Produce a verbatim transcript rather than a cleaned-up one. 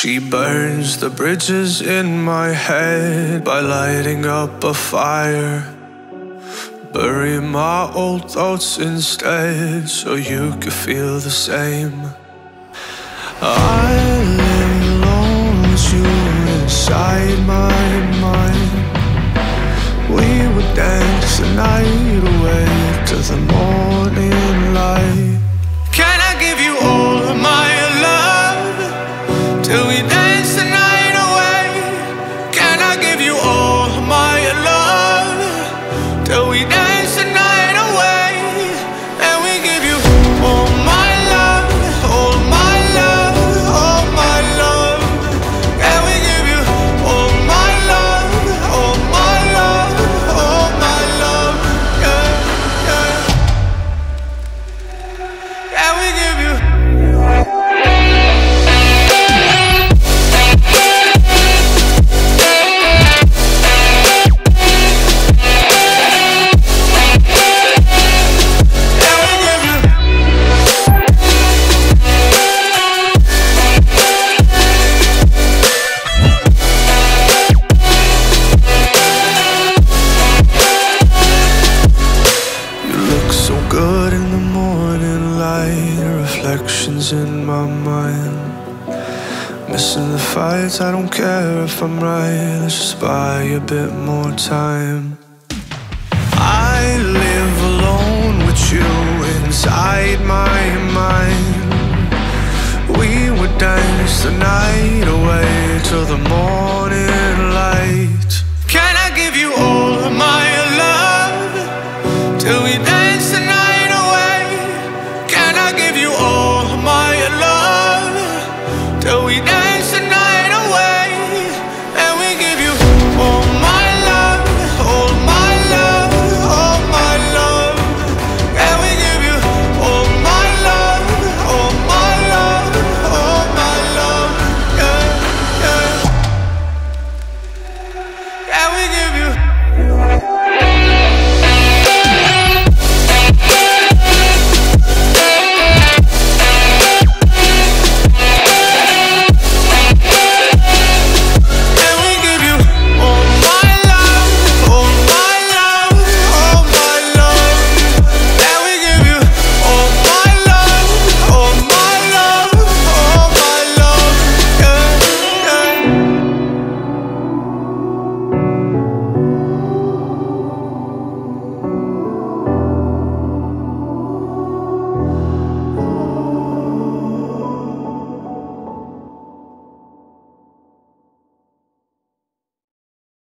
She burns the bridges in my head by lighting up a fire. Bury my old thoughts instead so you could feel the same. I lay alone with you inside my mind. We would dance the night away to the morning light. Can I give you all of my love till we dance the night away? Can I give you all of my love till we dance the night away? And we give you all my love, all my love, all my love. And we give you all my love, all my love, all my love. Yeah, yeah. And we give you. Good in the morning light, reflections in my mind. Missing the fights, I don't care if I'm right. Let's just buy a bit more time. I live alone with you inside my mind. We would dance the night away till the morning light. Can I give you